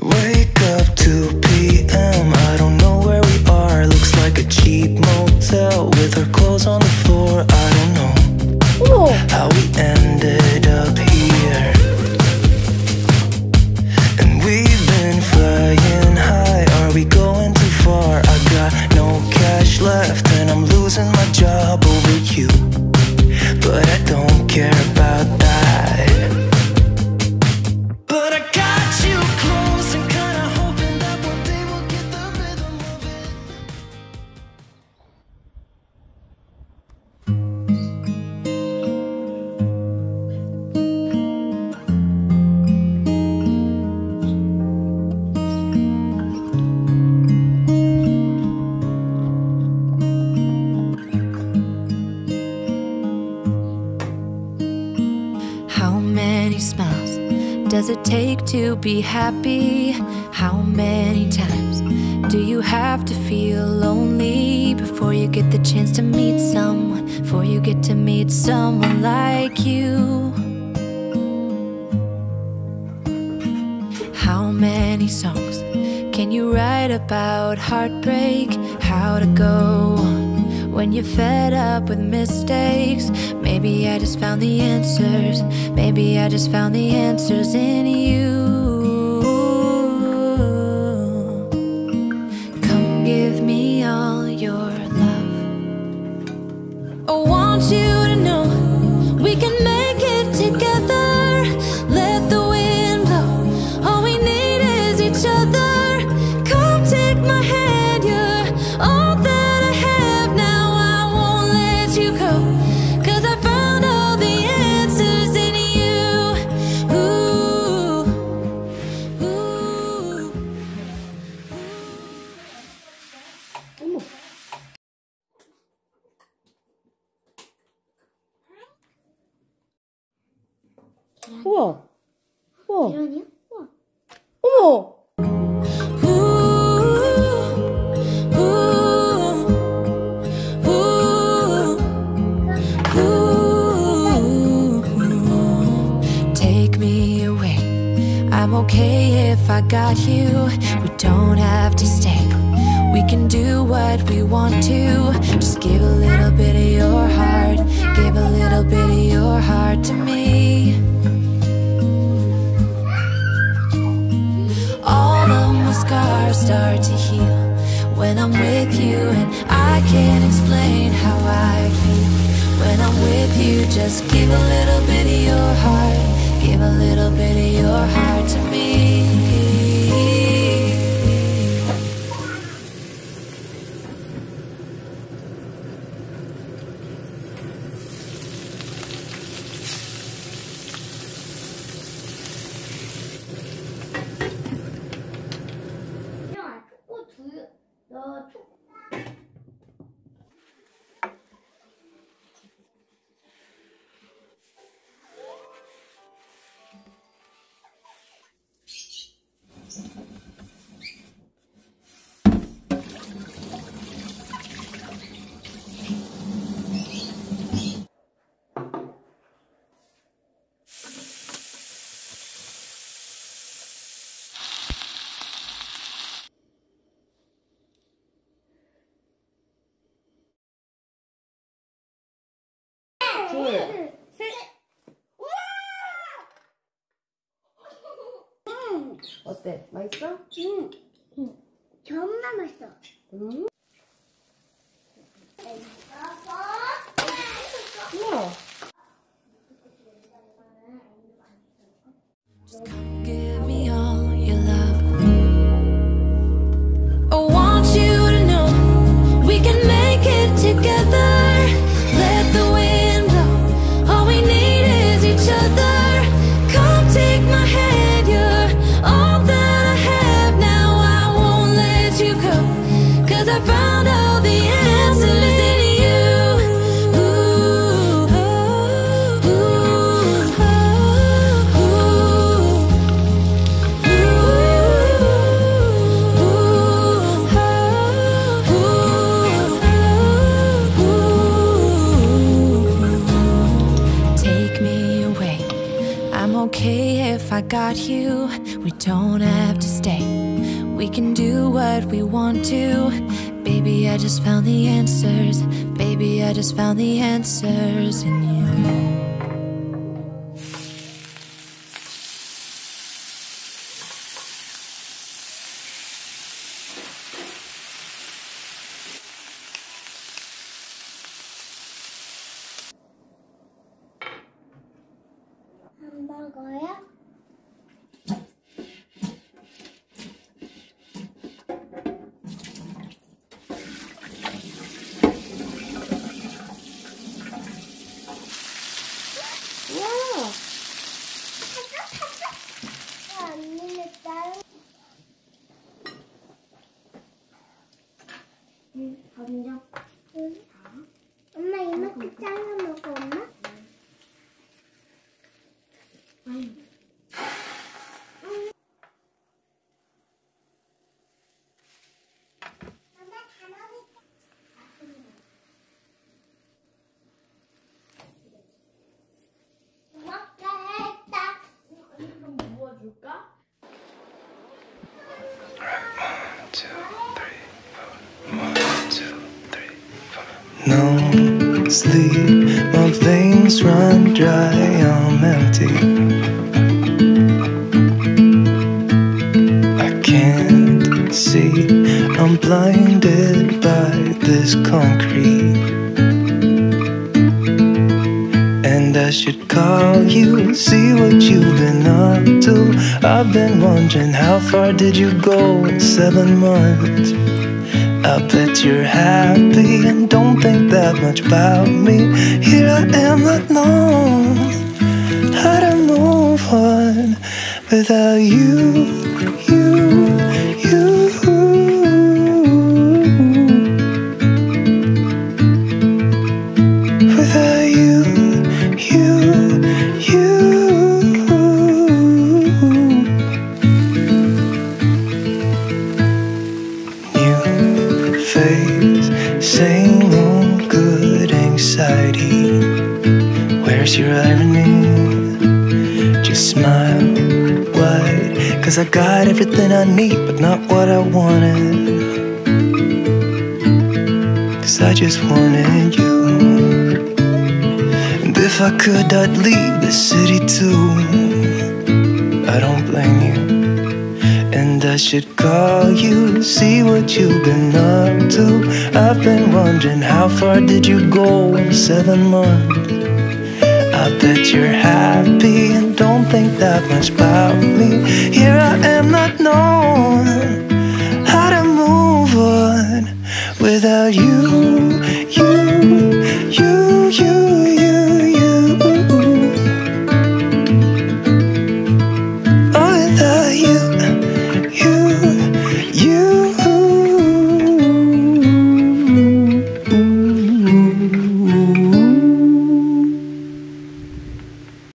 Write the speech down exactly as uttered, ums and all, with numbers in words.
Wake up two p m I don't know where we are. Looks like a cheap motel with our clothes on the floor. I don't know Ooh. how we ended up here. And we've been flying high. Are we going too far? I got no cash left and I'm losing my job over you, but I don't care about that. To be happy, how many times do you have to feel lonely before you get the chance to meet someone, before you get to meet someone like you? How many songs can you write about heartbreak, how to go when you're fed up with mistakes? Maybe I just found the answers, maybe I just found the answers in you. Come give me all your love. I want you to know we can make it together. Let the wind blow, all we need is each other. Come take my hand, you're all that. 우와, 우와. 이런이야? 우와. 어머! Take me away. I'm okay if I got you. We don't have to stay. We can do what we want to. Just give a little bit of your heart. Give a little bit of your heart to me. Scars start to heal when I'm with you, and I can't explain how I feel when I'm with you. Just give a little bit of your heart, give a little bit of your heart to me. 둘, 셋. 음. 어때? 맛있어? 응. 응. 정말 맛있어. 응. 우와. got you, we don't have to stay. We can do what we want to. Baby, I just found the answers. Baby, I just found the answers in you. No sleep, my veins run dry, I'm empty. I can't see, I'm blinded by this concrete. And I should call you, see what you've been up to. I've been wondering, how far did you go in seven months? I bet you're happy and don't think that much about me. Here I am, not known how to move on without you, you, you. Without you, you, you. New face, same old good anxiety. Where's your irony? Just smile wide, 'cause I got everything I need, but not what I wanted. 'Cause I just wanted you. And if I could, I'd leave this city too. I don't blame you. And I should call you, see what you've been up to. I've been wondering, how far did you go in seven months? I bet you're happy and don't think that much about me. Here I am, not knowing how to move on without you.